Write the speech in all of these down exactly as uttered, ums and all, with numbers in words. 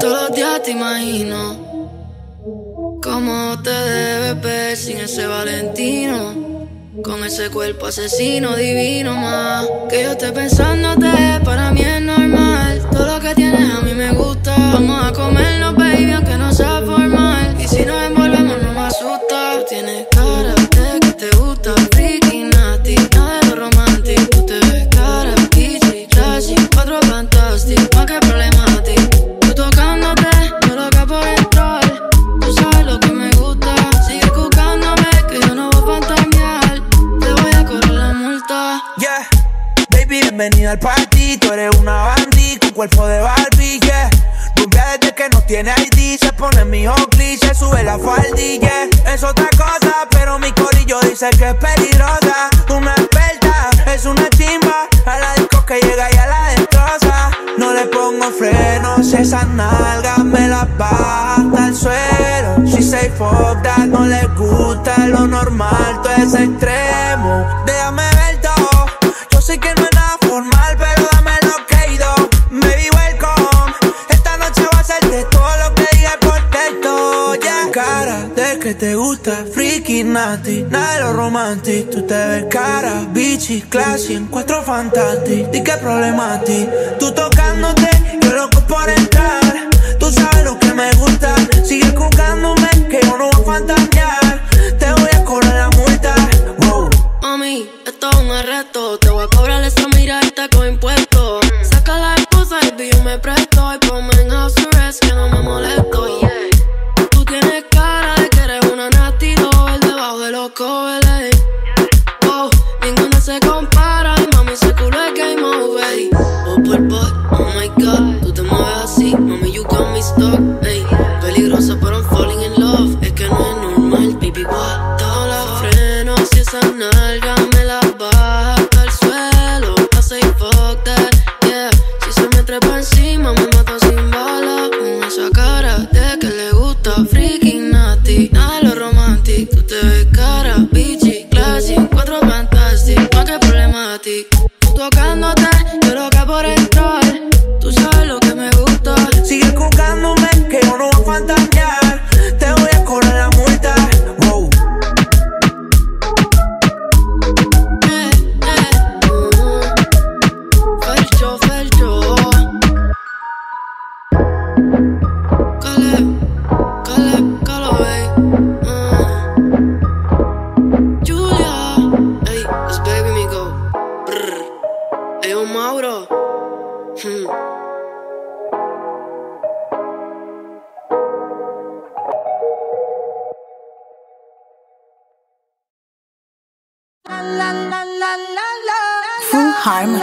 Todos los días te imagino cómo te debes ver sin ese Valentino, con ese cuerpo asesino divino más. Que yo esté pensándote para mí es normal. Todo lo que tienes a mí me gusta. Vamos a comernos, baby, aunque no sea formal. Y si nos envolvemos no me asusta. Tú tienes cara de que te gusta freaky, nasty, nada de lo romántico. Tú te ves cara, kitschy, trashy, cuatro fantastic, más que problemático. Bienvenida al party, tú eres una bandí con cuerpo de Barbie, yeah. Rumbia desde que no tiene I D, se pone mi own cliché, sube la faldilla, yeah. Es otra cosa, pero mi corillo dice que es peligrosa. Una experta, es una chimba, a la disco que llega y a la destroza. No le pongo frenos, esas nalgas me las baja hasta el suelo. She say fuck that, no le gusta lo normal, todo es extremo. Déjame ver todo, yo sé que no es normal, pero dame lo que he ido. Baby, welcome. Esta noche va a ser de todo lo que diga por texto, yeah. Cara de que te gusta freaky, nasty, nada de lo romántico. Tú te ves cara, bitchy, classy, en cuatro fantastic. Di que problema a ti. Tú tocándote, yo loco por entrar. Tú sabes lo que me gusta. Sigue juzgándome, que yo no voy a fantasear. Te voy a cobrar la multa. Wow. Mami, esto es un arresto. Te voy a cobrar esa mirada con impuestos. Saca la esposa y yo me presto. Y ponme en house arrest que no me molesto, yeah. Tú tienes cara de que eres una nasty doll debajo de los cobeles. Oh, ninguno se compara. Y mami, ese culo es game over. Oh, por por, oh my god. Tú te mueves así, mami, you got me stuck, ey. Peligrosa, pero I'm falling in love. Es que no es normal, baby, what the fuck. Frenos y esa nalga me la baja hasta el suelo. I say fuck that, yeah. Si se me trepa encima me mata sin bala. Con esa cara de que le gusta freaky, nasty, nada lo romántico. Tú te ves cara, bitchy, classy, cuatro fantastic, más que problematic. Tocándote, yo loca por entrar. Tú sabes lo que me gusta. Sigue juzgándome, que yo no voy a fantasear. Te voy a cobrar la multa. Wow. Harmony.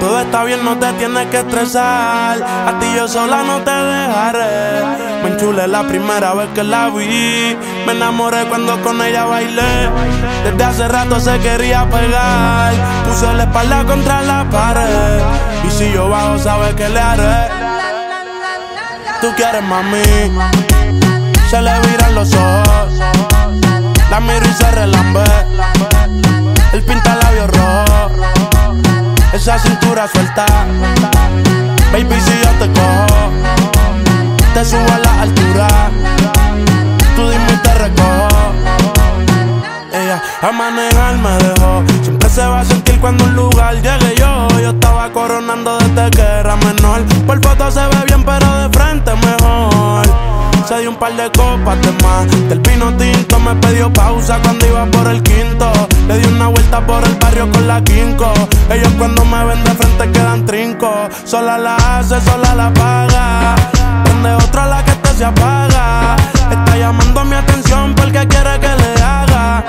Todo está bien, no te tienes que estresar. A ti yo sola no te dejaré. Me enchulé la primera vez que la vi. Me enamoré cuando con ella bailé. Desde hace rato se quería pegar. Puse la espalda contra la pared. Y si yo bajo, sabes que le haré. Tú quieres, mami. Se le viran los ojos, la miro y se relambé. El pinta labios rojos, esa cintura suelta. Baby, si yo te cojo, te subo a la altura. Tú dime y te recojo. Ella a manejar me dejó. Siempre se va a sentir cuando un lugar llegue yo. Yo estaba coronando desde que era menor. Por foto se ve bien, pero de frente mejor. Se dio un par de copas de más, del vino tinto me pidió pausa cuando iba por el quinto. Le di una vuelta por el barrio con la quinco. Ellos cuando me ven de frente quedan trinco. Sola la hace, sola la paga. Prende otra la que te se apaga. Está llamando mi atención porque quiere que le haga.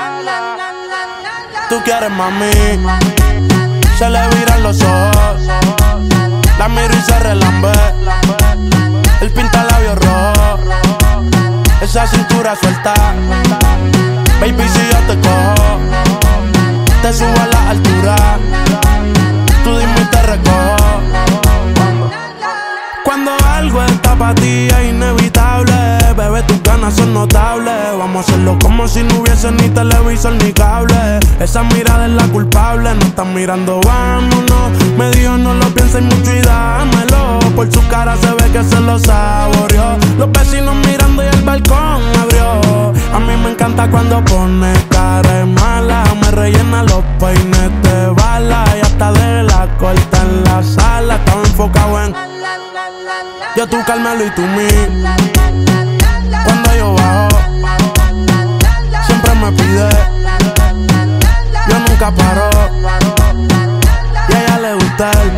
Tú quieres, mami. Se le viran los ojos, la miro y se relambe. El pinta labios rojo, esa cintura suelta. Baby, si yo te cojo, te subo a la altura. Tú dime y te recojo. Cuando algo está para ti es inevitable, bebé, tus ganas son notables. Vamos a hacerlo como si no hubiese ni televisor ni cable. Esa mirada es la culpable, no están mirando, vámonos. Me dijo no lo pienses mucho y dámelo. Por su cara se ve que se lo saboreó. Los vecinos mirando y el balcón abrió. A mí me encanta cuando pone cara de mala. Me rellena los peines de bala. Y hasta de la corta en la sala. Estaba enfocado en yo, tú, Carmelo y tú, mí. Cuando yo bajo siempre me pide. Yo nunca paro. Y a ella le gusta él.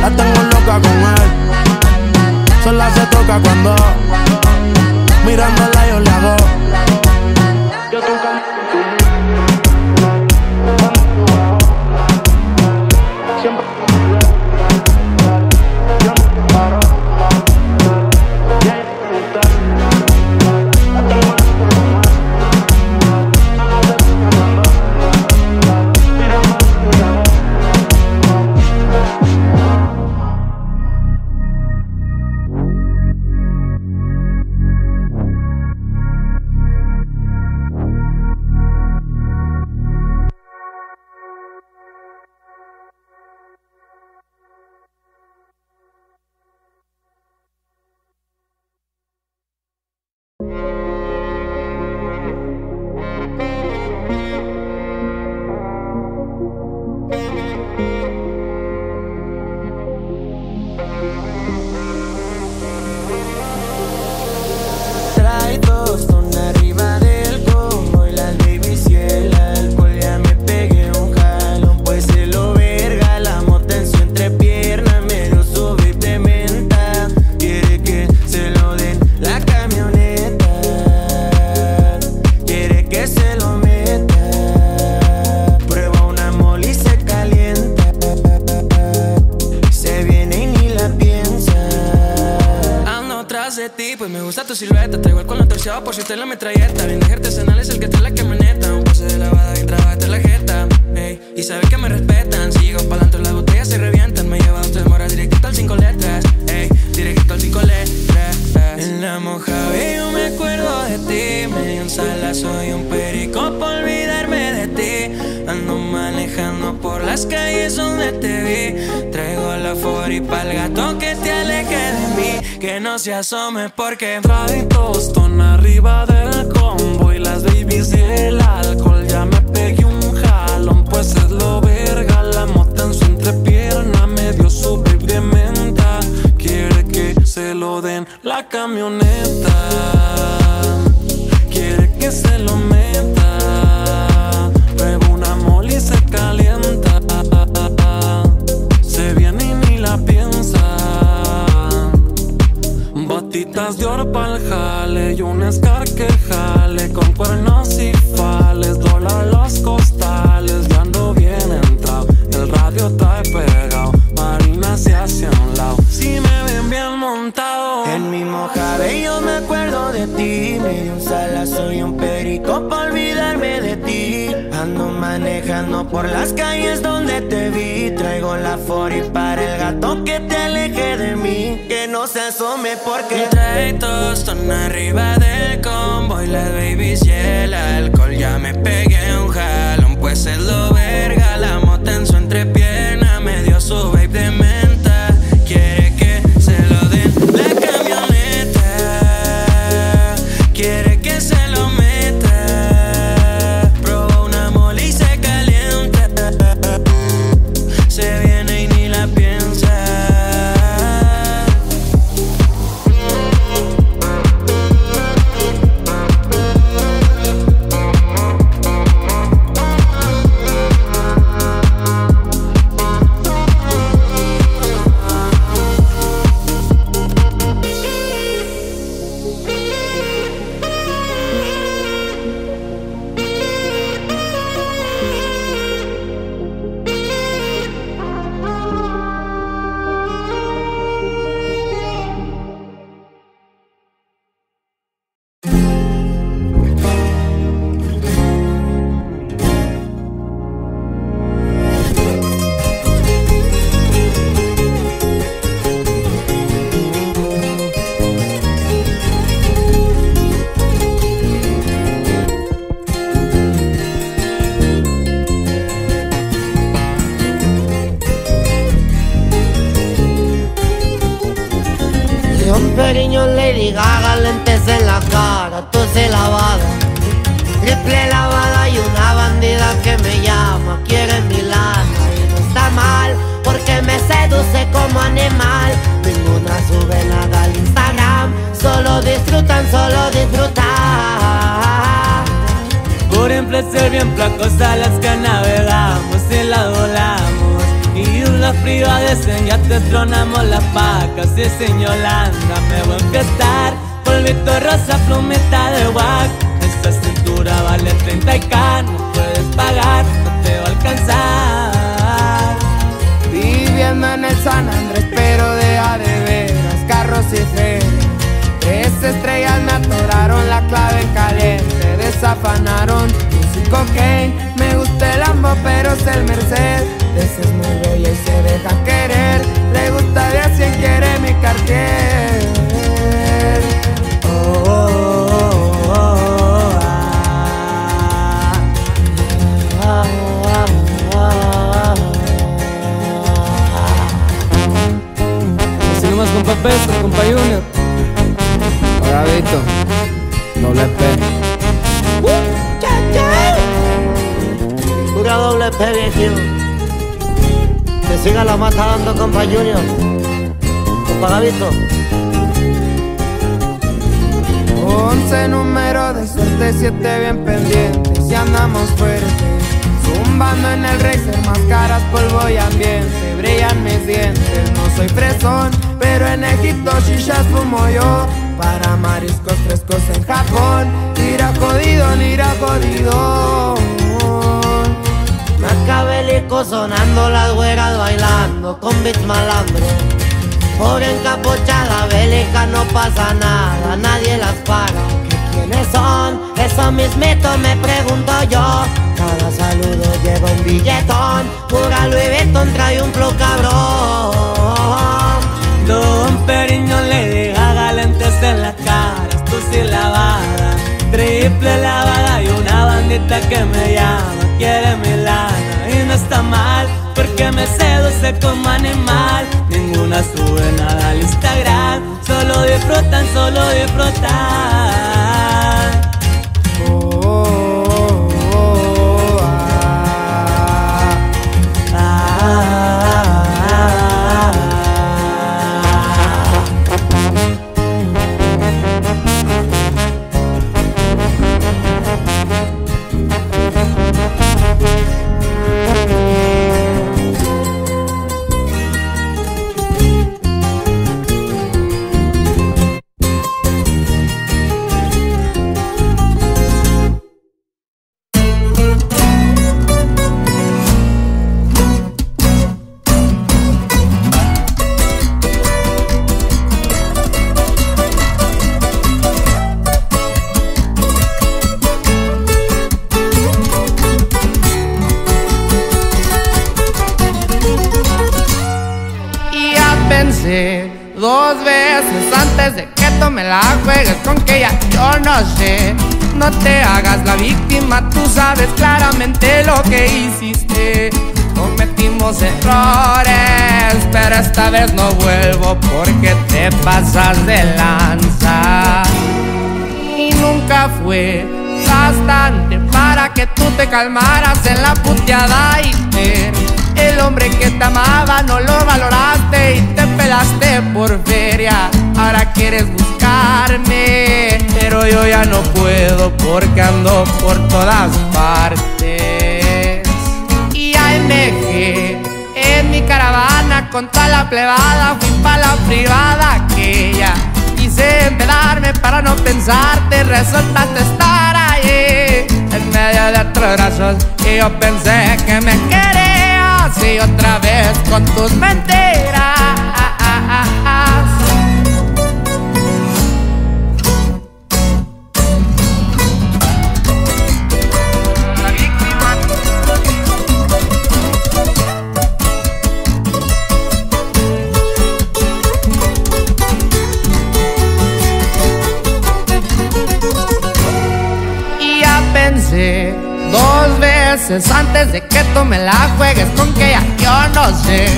La tengo loca con él. Sola se toca cuando mirándola yo le hago. Yo, tú, Carmelo. Periño, Lady Gaga, lentes en la cara, tose lavada, triple lavada y una bandida que me llama, quiere mi lana y no está mal, porque me seduce como animal. Ninguna sube nada al Instagram, solo disfrutan, solo disfrutan. Por placer bien placos a las que navegamos y la volamos, y unas privadas en yates tronamos las pacas. Y sin Yolanda me voy a enfiestar, polvito rosa, plumita de guac. Esta cintura vale treinta k, no puedes pagar, no te va a alcanzar. Viviendo en el San Andrés, pero de a de veras, carros y fe. Tres estrellas me atoraron, la clave caliente, desafanaron. Music cocaine, me gusta el ambo, pero es el Merced. Ese es muy bella y se deja querer, le gusta de a cien, quiere mi Cartier. Oh, oh, oh, oh, oh, ah. Ah, ah, ah, ah. Así nomás con papés, con compa Junior. Ahora Vito, doble P. Uh, ya, ya. Pura doble P, viejito. Que siga la mata dando, compa Junior, compa Gabito. Once números de suerte, siete bien pendientes, y andamos fuertes. Zumbando en el racer, máscaras, polvo y ambiente, brillan mis dientes. No soy fresón, pero en Egipto shishas fumo yo. Para mariscos frescos en Japón, irá jodido, ni irá jodido. Macabélico sonando, las güeras bailando con beats malandro. Pobre encapuchada bélica, no pasa nada, nadie las para. ¿Quiénes son? Eso mismito me pregunto yo. Cada saludo lleva un billetón, pura Louis Vuitton trae un flow cabrón. Don Periño, Lady Gaga, lentes en las caras, tú sí lavada, triple lavada y una bandita que me llama, quiere mi lana y no está mal, porque me seduce como animal. Ninguna sube nada al Instagram, solo disfrutan, solo disfrutan. Oh, oh, oh, oh, ah, ah, ah, ah, ah. No te hagas la víctima, tú sabes claramente lo que hiciste. Cometimos errores, pero esta vez no vuelvo porque te pasas de lanza. Y nunca fue bastante para que tú te calmaras en la puteada y ver. El hombre que te amaba no lo valoraste y te pelaste por feria. Ahora quieres buscarme, pero yo ya no puedo porque ando por todas partes. Y ahí me quedé en mi caravana con toda la plebada, fui pa' la privada aquella. Quise empedarme para no pensarte, resultaste estar ahí en medio de otros brazos, y yo pensé que me querías y otra vez con tus mentiras. Dos veces antes de que tú me la juegues con que ya yo no sé.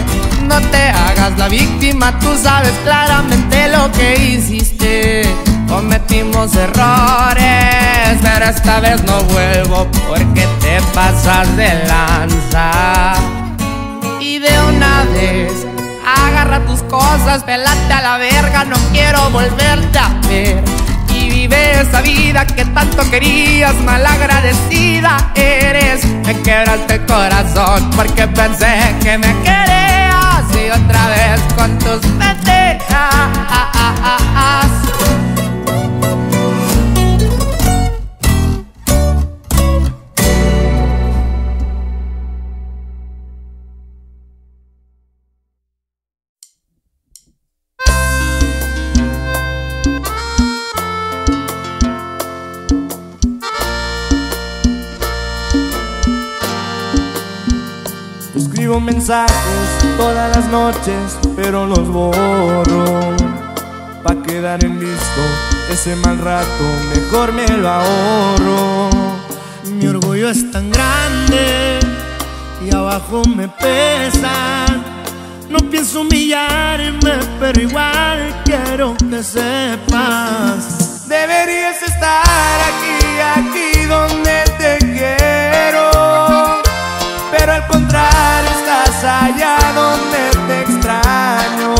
No te hagas la víctima, tú sabes claramente sé lo que hiciste, cometimos errores, pero esta vez no vuelvo porque te pasas de lanza. Y de una vez agarra tus cosas, pelate a la verga, no quiero volverte a ver. Y vive esa vida que tanto querías, malagradecida eres. Me quebraste el corazón porque pensé que me querías, y otra vez con tus pendejas. Escribo mensajes todas las noches, pero los borro. Pa' quedar en visto, ese mal rato mejor me lo ahorro. Mi orgullo es tan grande y abajo me pesa. No pienso humillarme, pero igual quiero que sepas. Deberías estar aquí, aquí donde te quiero, pero al contrario estás allá donde te extraño.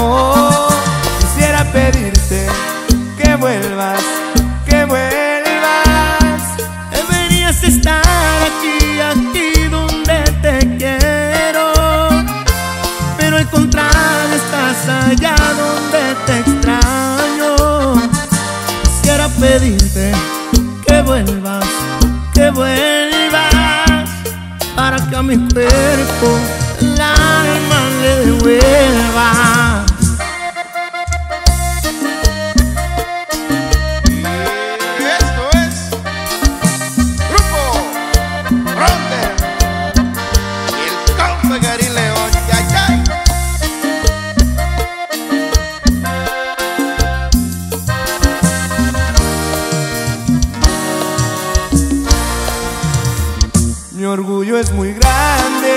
Quisiera pedirte que vuelvas, que vuelvas. Deberías estar aquí, aquí donde te quiero, pero al contrario estás allá donde te extraño. Quisiera pedirte que vuelvas, que vuelvas, para que a mi cuerpo el alma le devuelva. Y esto es Grupo Ronde y el compa Gary León. Yay, yay. Mi orgullo es muy grande,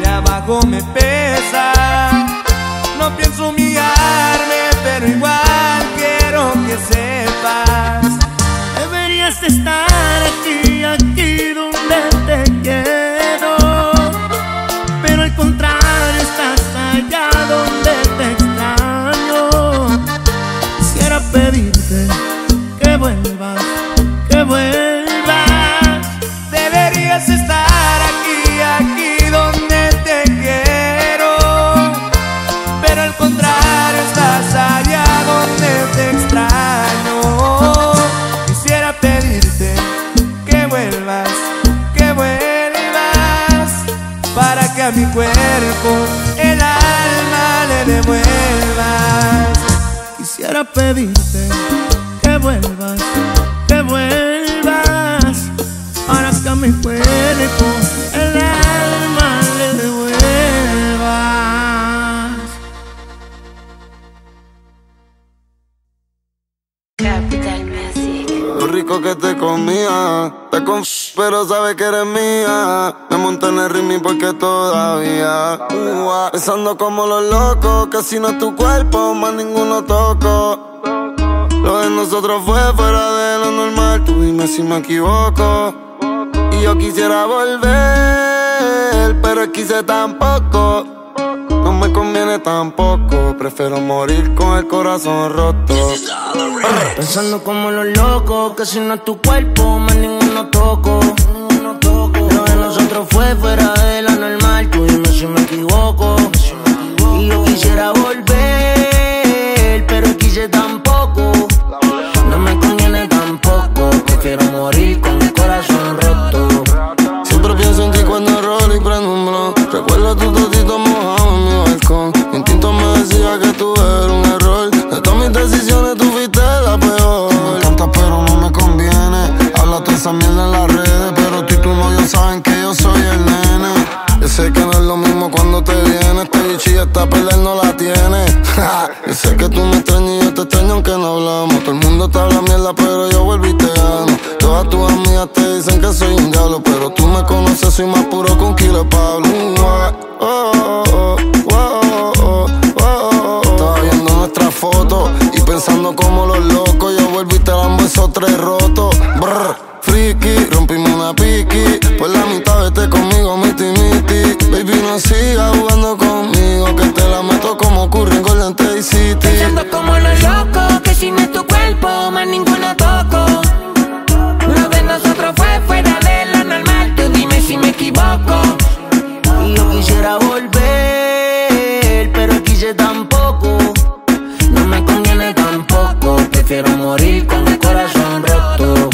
de abajo me pesa. No pienso humillarme, pero igual quiero que sepas. Deberías estar aquí, aquí donde te quiero, pero al contrario estás allá donde te extraño. Quisiera pedirte que vuelvas, que vuelvas. Deberías estar aquí, aquí donde te quiero, pero al contrario estás allá donde te extraño. Quisiera pedirte que vuelvas, que vuelvas, para que a mi cuerpo el alma le devuelvas. Quisiera pedirte que vuelvas, que vuelvas, para que a mi cuerpo el alma le devuelvas. Capital Music. Lo rico que te comía, te conf... pero sabes que eres mía. Me monté en el ritmo porque todavía uh, pensando como los locos, que si no es tu cuerpo más ninguno toco. Lo de nosotros fue fuera de lo normal, tú dime si me equivoco. Y yo quisiera volver, pero quise tampoco. No me conviene tampoco, prefiero morir con el corazón roto. Pensando como los locos, que si no es tu cuerpo, más ninguno toco. Lo de nosotros fue fuera de lo normal, tú dime si me equivoco. Y yo quisiera volver, pero quise tampoco. No me conviene tampoco, prefiero morir con el corazón roto. Recuerdo tu totito mojado en mi balcón. Mi instinto me decía que tú eras un error. De todas mis decisiones tú fuiste la peor. Tú me encantas pero no me conviene. Hablaste esa mierda en las redes, pero tú y tu novio saben que yo soy el nene. Yo sé que no es lo mismo cuando te vienes. Te bichilla esta pelea no la tiene. Yo sé que tú me extrañas y yo te extraño aunque no hablamos. Todo el mundo te habla mierda pero yo vuelvo y te gano. Todas tus amigas te dicen que soy un diablo, pero tú me conoces, soy más puro que un kilo de Pablo. Estaba viendo nuestra foto pensando como los locos. Yo vuelvo y te dan besos tres rotos. Brr, friki, rompimos una piqui. Pues la mitad vete conmigo, miti, miti. Baby, no sigas jugando conmigo, que te la meto como curry en Golden State City. Pensando como los locos, que si no es tu cuerpo, más ninguna toco. Lo de nosotros fue fuera de lo normal, tú dime si me equivoco. Y yo quisiera volver, pero quise tampoco. No me conviene tampoco, prefiero morir con el corazón roto.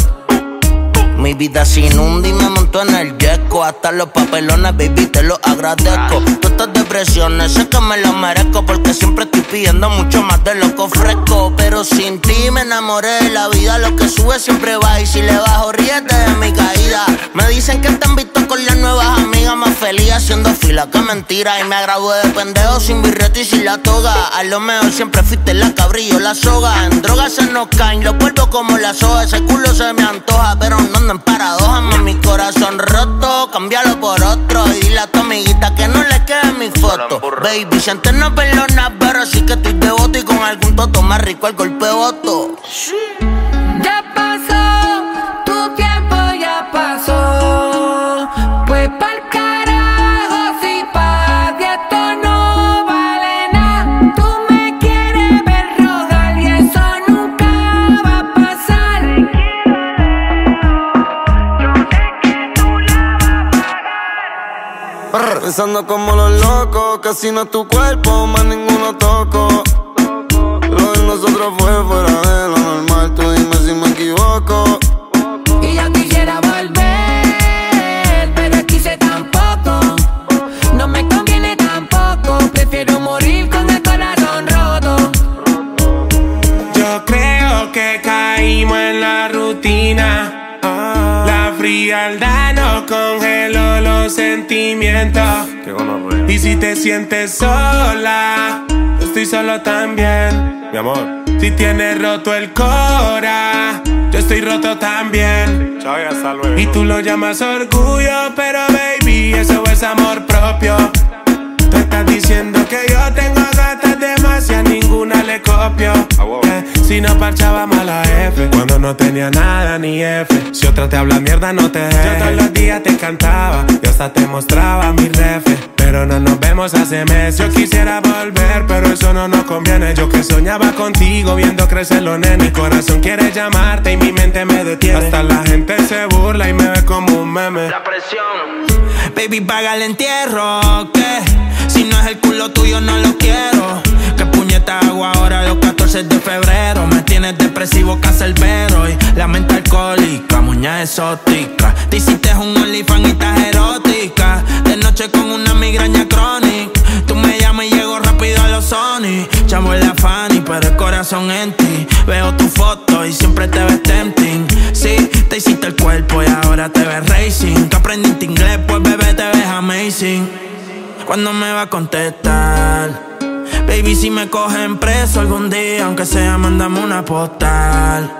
Mi vida se inunda y me monto en el yesco. Hasta los papelones, baby, te los agradezco. Todas estas depresiones sé que me las merezco, porque siempre estoy pidiendo mucho más de lo que ofrezco. Pero sin ti me enamoré, la vida lo que sube siempre va, y si le bajo ríete de mi caída. Me dicen que te han visto con las nuevas amigas, más feliz haciendo fila que mentira. Y me gradué de pendejo sin birreto y sin la toga. A lo mejor siempre fuiste la cabrillo, la soga. En drogas se nos caen, los vuelvo como la soga. Ese culo se me antoja, pero no ando en paradoja. Mi corazón roto, cámbialo por otro. Y dile a tu amiguita que no le quede mi foto. Baby, si antes no perdona, pero sí que estoy devoto. Y con algún toto más rico el golpe voto. Ya pasó, tu tiempo ya pasó. Pues pa'l carajo, si pa' ti esto no vale nada. Tú me quieres ver rogar y eso nunca va a pasar. Te quiero ver, yo sé que tú la vas a pagar. Pensando como los locos, casi no es tu cuerpo, más ninguno toco. Lo de nosotros fue fuera de lo normal, tú dime si me equivoco. Y yo quisiera volver, pero quise tampoco. No me conviene tampoco, prefiero morir con el corazón roto. Yo creo que caímos en la rutina, oh. La frialdad nos congeló los sentimientos. Y si te sientes sola, yo estoy solo también, mi amor. Si tienes roto el cora, yo estoy roto también. Chao, hasta luego. Y tú lo llamas orgullo, pero baby, eso es amor propio. Tú estás diciendo que yo tengo gatas demasiadas, ninguna le copio. Ah, wow. eh, si no parchaba mala F, cuando no tenía nada ni F. Si otra te habla mierda no te dejes. Yo todos los días te cantaba, yo hasta te mostraba mi refe. Pero no nos vemos hace meses. Yo quisiera volver, pero eso no nos conviene. Yo que soñaba contigo viendo crecer los nenes. Mi corazón quiere llamarte y mi mente me detiene. Hasta la gente se burla y me ve como un meme. La presión. Baby, paga el entierro, que si no es el culo tuyo no lo quiero. ¿Qué puñeta hago ahora los catorce de febrero? Me tienes depresivo, cancerbero y la mente alcohólica, muñeca exótica. Te hiciste un OnlyFans y estás erótica. De noche con una migraña crónica. Tú me llamas y llego rápido a los Sony. Chamo en la Fanny, pero el corazón en ti. Veo tu foto y siempre te ves tempting. Sí, te hiciste el cuerpo y ahora te ves racing. Tú aprendiste inglés, pues bebé te ves amazing. ¿Cuándo me va a contestar? Baby, si me cogen preso algún día, aunque sea, mándame una postal.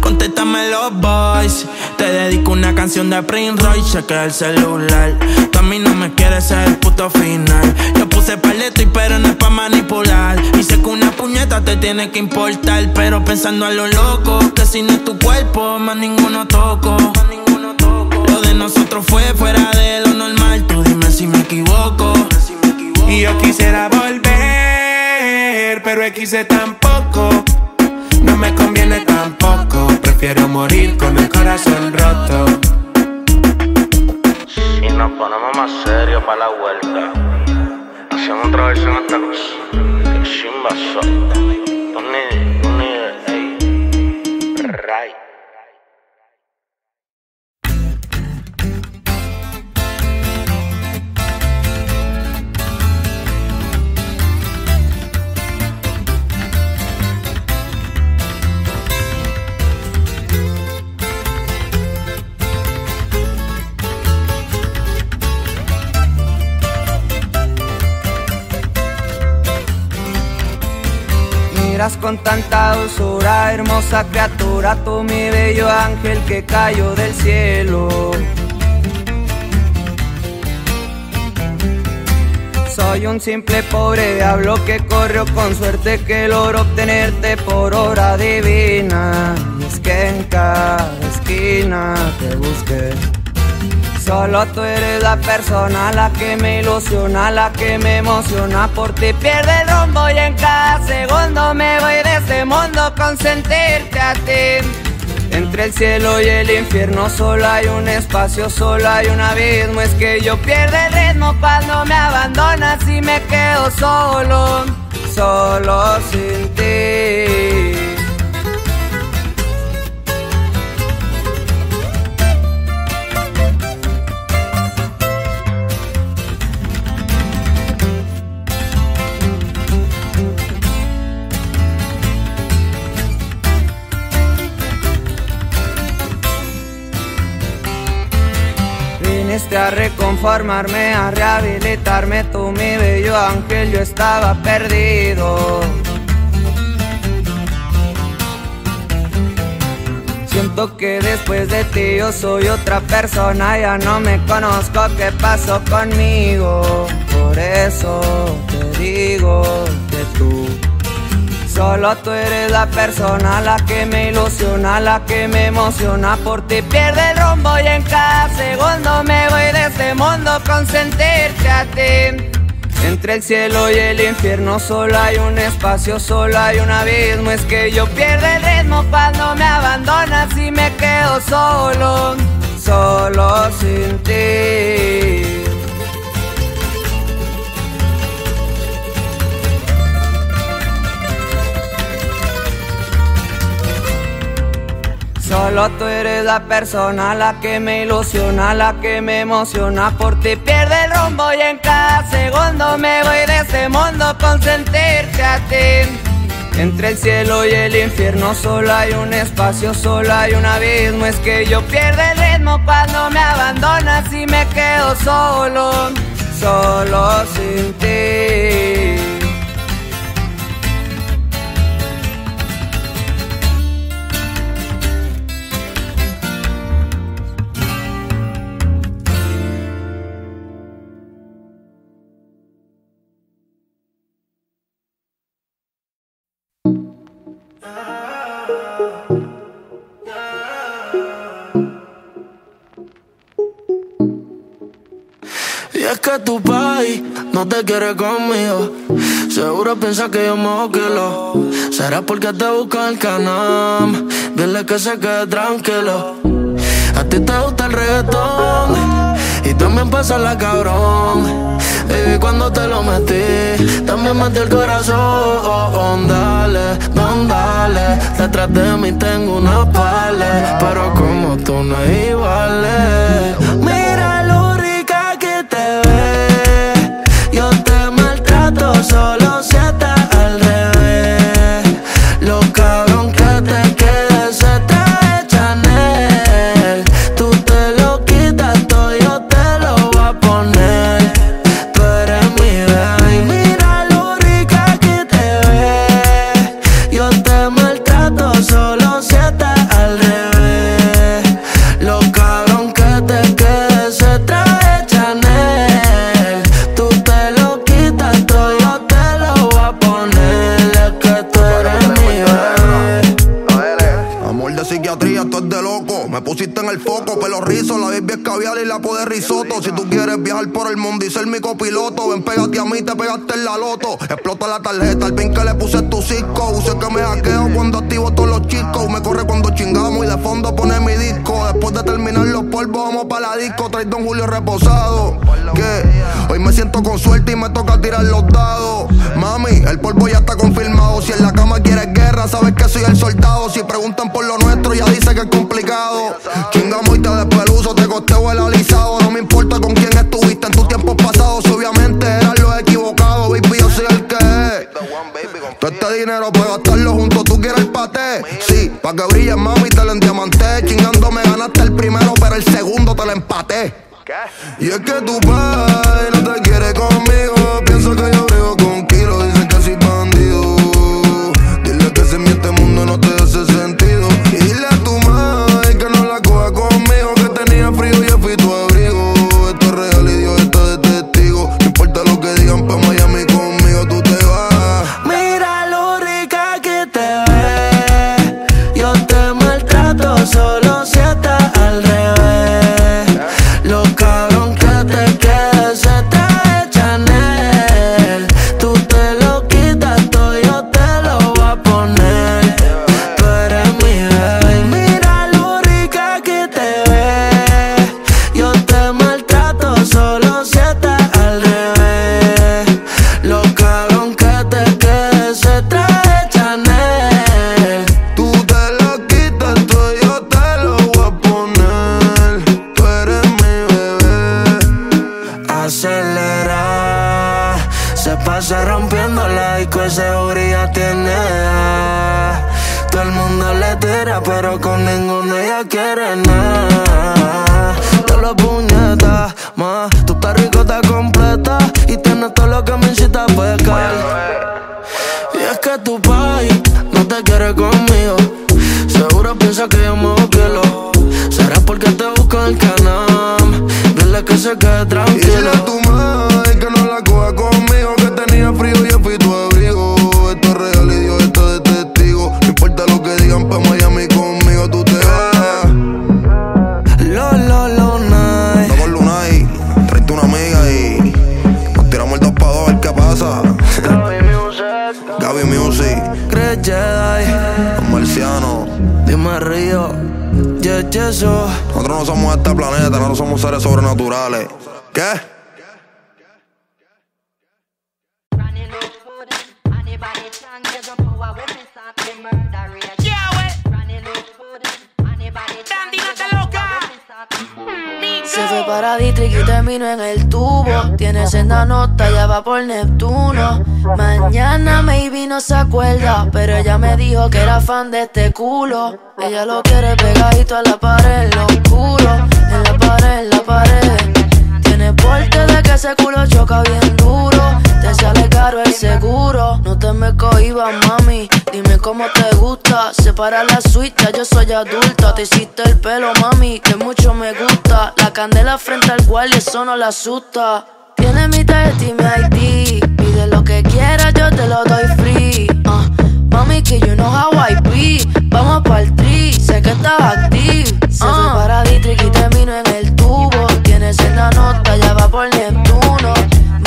Contéstame los boys, te dedico una canción de Prince Royce. Chequea el celular, tú a mí no me quieres ser el puto final. Yo puse paleto y pero no es pa' manipular. Y sé que una puñeta te tiene que importar, pero pensando a lo loco, que si no es tu cuerpo, más ninguno toco. Lo de nosotros fue fuera de lo normal, tú dime si me equivoco. Y yo quisiera volver, pero quise tampoco. No me conviene tampoco, prefiero morir con el corazón roto. Si nos ponemos más serios pa' la vuelta, hacemos otra versión hasta luz. Que chimba solta, tú ni, tú ni, ey, right. Con tanta dulzura, hermosa criatura, tú mi bello ángel que cayó del cielo. Soy un simple pobre diablo que corrió con suerte, que logró obtenerte por obra divina. Y es que en cada esquina te busqué. Solo tú eres la persona, la que me ilusiona, la que me emociona. Por ti pierdo el rumbo y en cada segundo me voy de este mundo con sentirte a ti. Entre el cielo y el infierno solo hay un espacio, solo hay un abismo. Es que yo pierdo el ritmo cuando me abandonas y me quedo solo, solo sin ti. Viniste a reconformarme, a rehabilitarme, tú mi bello ángel, yo estaba perdido. Siento que después de ti yo soy otra persona, ya no me conozco, ¿qué pasó conmigo? Por eso te digo que tú, solo tú eres la persona, la que me ilusiona, la que me emociona. Por ti pierdo el rumbo y en cada segundo me voy de este mundo con sentirte a ti. Entre el cielo y el infierno solo hay un espacio, solo hay un abismo. Es que yo pierdo el ritmo cuando me abandonas y me quedo solo, solo sin ti. Solo tú eres la persona, la que me ilusiona, la que me emociona. Por ti pierdo el rumbo y en cada segundo me voy de este mundo con sentirte a ti. Entre el cielo y el infierno solo hay un espacio, solo hay un abismo. Es que yo pierdo el ritmo cuando me abandonas y me quedo solo, solo sin ti. Y es que tu país no te quiere conmigo. Seguro piensa que yo mojo que lo. Será porque te busca el canal. Dile que se quede tranquilo. A ti te gusta el reggaetón y también pasa la cabrón. Baby, cuando te lo metí, también metí el corazón. Dale, don, dale. Detrás de mí tengo una pala, pero como tú no es igual. Mira lo rica que te ve. Yo te maltrato solo si estás al revés. Lo cabrón que te quede se te el foco, pelo rizo, la baby es caviar y la poder risotto. Si tú quieres viajar por el mundo y ser mi copiloto, ven pégate a mí, te pegaste en la loto. Explota la tarjeta, el pin que le puse tu cisco. Usé que me hackeo cuando activo todos los chicos. Me corre cuando chingamos y de fondo pone mi disco. Después de terminar los polvos vamos para la disco. Trae Don Julio reposado, que hoy me siento con suerte y me toca tirar los dados. Mami, el polvo ya está confirmado. Si en la cama quieres guerra, sabes que soy el soldado. Si preguntan por lo nuestro, ya dice que es complicado. Chingamos y te despeluzo, te costeo el alisado. No me importa con quién estuviste en tus tiempos pasados. Obviamente eran los equivocados, baby, yo soy el que es. Todo este dinero para gastarlo junto, tú quieres el paté. Sí, pa' que brilles, mami, te lo endiamanté. Chingando me ganaste el primero, pero el segundo te lo empaté. Y es que tu padre no te quiere conmigo. Pienso que yo brego con kilos, dicen que soy bandido. Dile que sin mí este mundo no te hace sentido. Y dile a tu madre que no la coja conmigo, que tenía frío y yo fui tu abrigo. Esto es real y Dios está de testigo. No importa lo que digan, de seguridad tiene. Todo el mundo le tira, pero con ninguna ella quiere nada. Todos los puñetas, ma, tú estás rico, estás completa y tienes todo lo que me incita a pecar. Y es que tu país no te quiere conmigo. Seguro piensa que yo me boquelo. Será porque te busco el canal. Dile que se quede tranquilo. Nosotros no somos de este planeta, nosotros somos seres sobrenaturales. ¿Qué? Yeah, wey. Se fue para District y terminó en el tubo. Tiene senda nota, ya va por Neptuno. Mañana maybe no se acuerda, pero ella me dijo que era fan de este culo. Ella lo quiere pegadito a la pared, lo oscuro. En la pared, en la pared. Tiene porte de que ese culo choca bien duro. Te sale caro el seguro. No te me cohibas, mami, dime cómo te gusta. Separa la suite, yo soy adulta. Te hiciste el pelo, mami, que mucho me gusta. La candela frente al cual y eso no la asusta. Tiene mi test y mi I D. Pide lo que quieras, yo te lo doy free. uh, Mami, que you know how I be. Vamos pa'l tri, sé que estás active. uh. Se fue para District y terminó en el tubo. Tiene senda nota, ya va por Neptuno.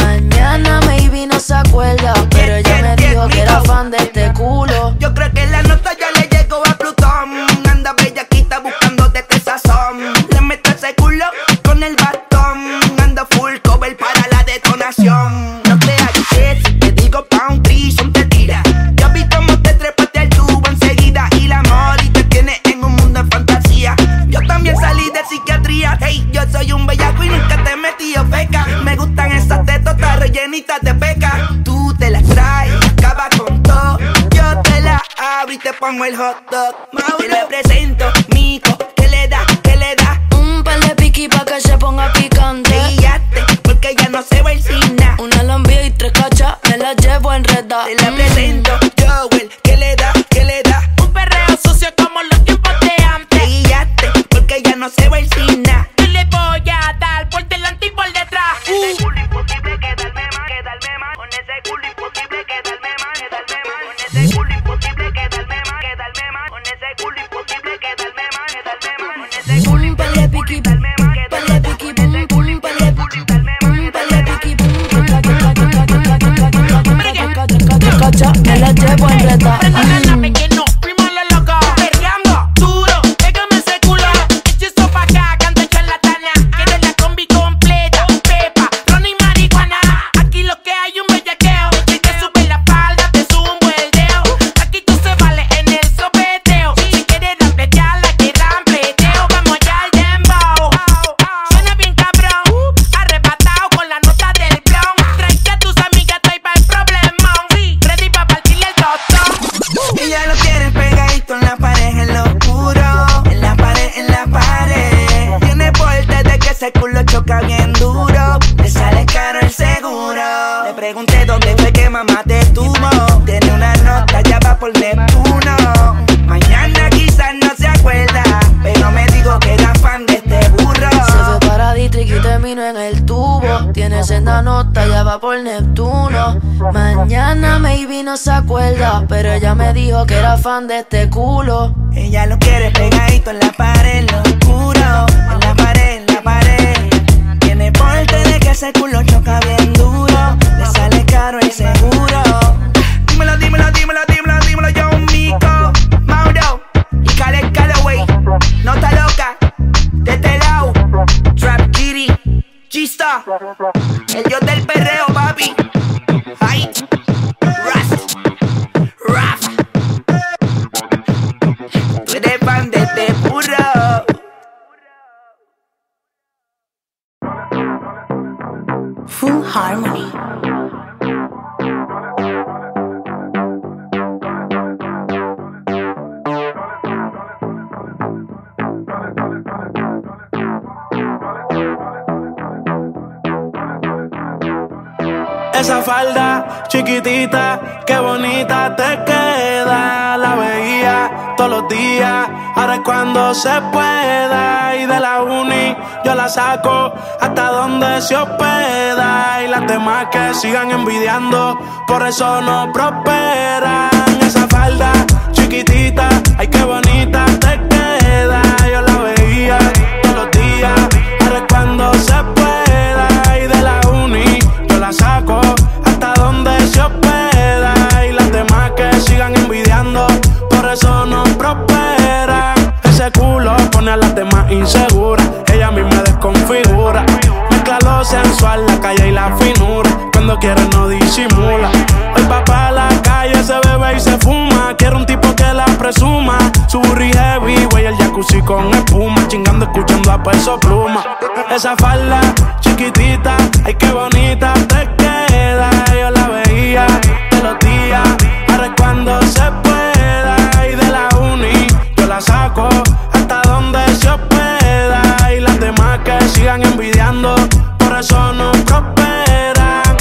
Mañana maybe no se acuerda, pero ella me dijo que era fan de este culo. Yo creo que la nota ya le llegó a Plutón. Anda bellaquita buscándote este sazón. Le meto ese culo con el bastón. Anda full cover para la detonación. No te hagas, te digo pa' un tri, son te tira. Yo vi cómo te trepaste al tubo enseguida. Y la moli te tiene en un mundo de fantasía. Yo también salí de psiquiatría. Hey, yo soy un bellaco y nunca te he metido peca. Me gustan esas tetas rellenitas de peca. Tú te las traes, acabas con todo. Yo te las abro y te pongo el hot dog. Te le presento, mico, que le da, que le da. Un par de piqui pa' que se ponga picante. Guíate, porque ya no se va el cine. Una lambía y tres cachas, me la llevo enredada. Te la mm. presento, Joel, que le da, que le da. Un perreo sucio como los tiempos de antes. Guíate, porque ya no se va el cine. Y le voy a dar por delante y por detrás. Uh. Me la llevo en reta. Prendeme la pequeño, primalo loco. Perreando, duro, pégame ese culo. Hechizo pa' acá, canta charlatana. Quiero la combi completa. Pepa, ron y marihuana. Aquí lo que hay un bellaqueo. Si te sube la espalda, te subo un vueldeo. Aquí tú se vale en el sopeteo. Si quieres rampletear, la que rampleteo. Vamos allá al dembow. Suena bien cabrón, arrebatado con la nota del blon. Trae a tus amigas, trae pa' el problema. Ella lo quiere pegadito en la pared, en lo oscuro. En la pared, en la pared. Tiene porte de que ese culo choca bien duro. Le sale caro el seguro. Le pregunté dónde fue que mamá te tuvo. Tiene una nota, ya va por Neptuno. Mañana quizás no se acuerda, pero me digo que era fan de este burro. Se fue para District y terminó en el tubo. Tiene senda nota, ya va por Neptuno. Mañana maybe no se acuerda, pero ella me dijo que era fan de este culo. Ella lo quiere pegadito en la pared, en lo oscuro. En la pared, en la pared. Tiene porte de que ese culo choca bien duro. Le sale caro el seguro. Dímelo, dímelo, dímelo, dímelo, dímelo yo, un mico. Mauro y Khaled Calloway. No está loca, desde el lado. Trap Kitty, G-Star, el dios del perreo, papi. Ay, Raf, Raf. Tú eres fan de este burro. Full Harmony. Esa falda chiquitita, qué bonita te queda. La veía todos los días, ahora es cuando se pueda. Y de la uni yo la saco hasta donde se hospeda. Y las demás que sigan envidiando, por eso no prosperan. Esa falda chiquitita, ay qué bonita te queda. Yo la veía todos los días, ahora es cuando se pueda. Y de la uni yo la saco hasta donde se hospeda. Y las demás que sigan envidiando, por eso no prosperan. Ese culo pone a las demás inseguras, ella misma desconfigura. Mezcla lo sensual, la calle y la finura, cuando quiere no disimula. Hoy va pa' la calle, se bebe y se fuma, quiere un tipo que la presuma. Su burri heavy, güey, el jacuzzi con espuma, chingando, escuchando a Peso Pluma. Esa falda chiquitita, ay qué bonita te queda. Yo la veía de los días, ahora es cuando se pueda. Y de la uni yo la saco hasta donde se hospeda. Y las demás que sigan envidiando, por eso no prosperan.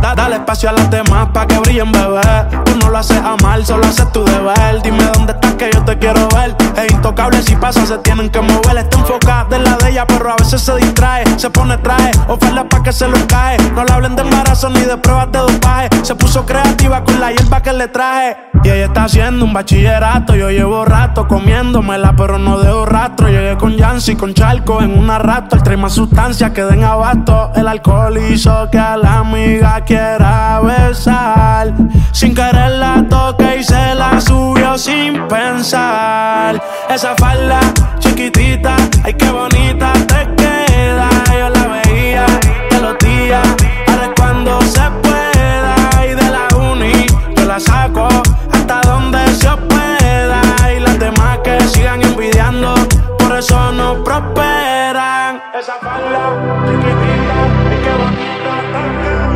Da, dale espacio a las demás pa' que brillen, bebé. Tú no lo haces a mal, solo haces tu deber. Dime dónde estás que yo te quiero ver. Es intocable, si pasa se tienen que mover. Está enfocada en la de ella, pero a veces se distrae. Se pone traje, oferta pa' que se lo cae. No le hablen de embarazo ni de pruebas de dopaje. Se puso creativa con la hierba que le traje. Y ella está haciendo un bachillerato. Yo llevo rato comiéndomela, pero no dejo rastro. Llegué con Yancy, con Charco, en una rato. El trae más sustancia que den abasto. El alcohol hizo que a la amiga quiera besar. Sin querer la toque y se la subió sin pensar. Esa falda chiquitita, ay qué bonita te queda. Yo la veía de los días, ahora es cuando se pueda. Y de la uni yo la saco hasta donde se hospeda. Y las demás que sigan envidiando, por eso no prosperan. Esa falda chiquitita, ay qué bonita te queda.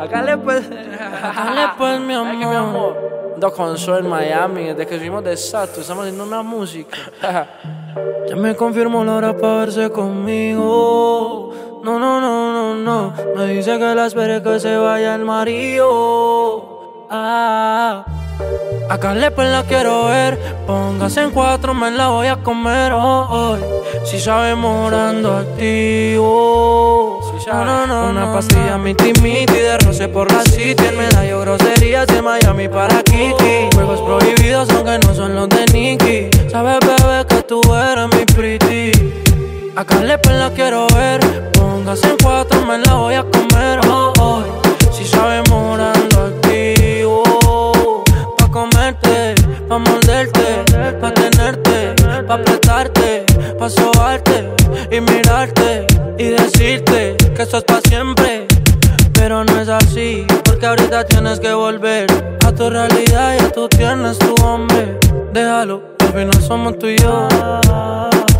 Hágale pues, hágale pues mi amor. Aquí, mi amor. Ando con Sol en Miami, desde que subimos de Sato, estamos haciendo una música. Ya me confirmó la hora para verse conmigo. No, no, no, no, no. Me dice que la espere que se vaya el marido. Ah. Acá le pues la quiero ver. Póngase en cuatro, me la voy a comer hoy. Si sabemos orando activo. No, no, no, una no, pastilla no. Miti miti de roce por la city. En Medallo groserías de Miami para Kiki. Juegos prohibidos aunque no son los de Nicky. Sabes bebé que tú eres mi pretty. Acá le pues la quiero ver. Póngase en cuatro, me la voy a comer hoy. Oh, oh. Si sabemos orando activo. Pa' comerte, pa' morderte, pa' tenerte, pa' apretarte, pa' sobarte y mirarte y decirte que esto es pa' siempre. Pero no es así, porque ahorita tienes que volver a tu realidad. Ya tú tienes tu hombre. Déjalo, al final somos tú y yo.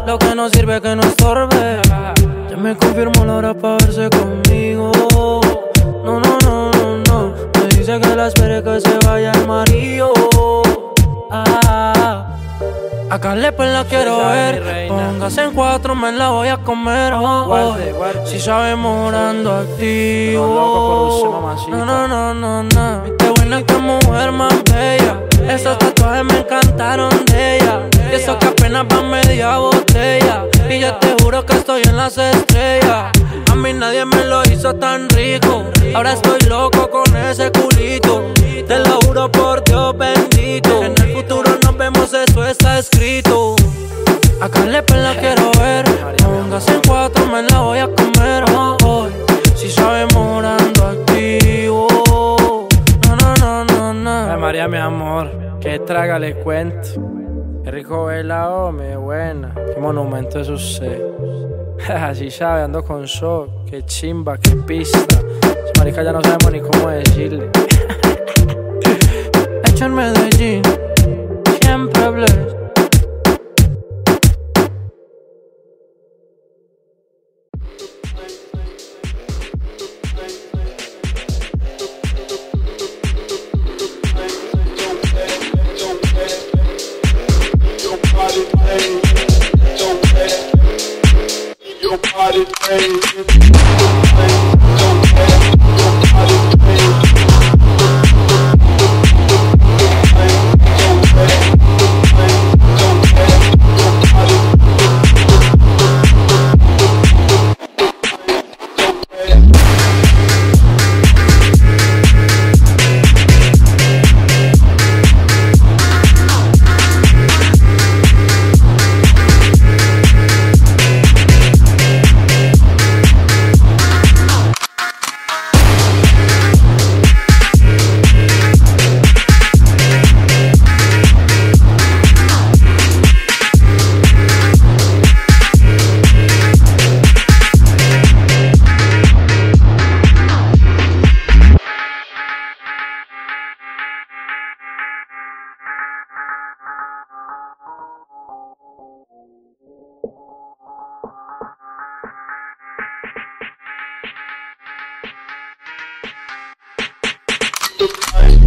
Lo que no sirve que no estorbe. Ya me confirmó la hora para verse conmigo. No, no, no, no, no. Me dice que la espere que se vaya el marido. Ah. Acá le pues la quiero ver. Póngase en cuatro, me la voy a comer hoy. Si sabemos orando activo. No, no, no, no, no. Qué buena, qué mujer más bella. Esos tatuajes me encantaron de ella. Y eso que apenas va media botella. Y yo te juro que estoy en las estrellas. A mí nadie me lo hizo tan rico. Ahora estoy loco con ese culito. Te lo juro por Dios bendito. En el futuro nos vemos, eso está escrito. Acá le pues la quiero ver. Póngase en cuatro, me la voy a comer hoy. Si sabemos orando activo. No, no, no, no, no. Ay María, mi amor, que traga le cuento. Qué rico velado, mi buena. Qué monumento es usted. Así sabe, ando con Sol. Qué chimba, qué pista. Esa marica ya no sabemos ni cómo decirle. Hecho en Medellín, siempre blessed. your body crazy. Don't ask your body crazy. Don't ask the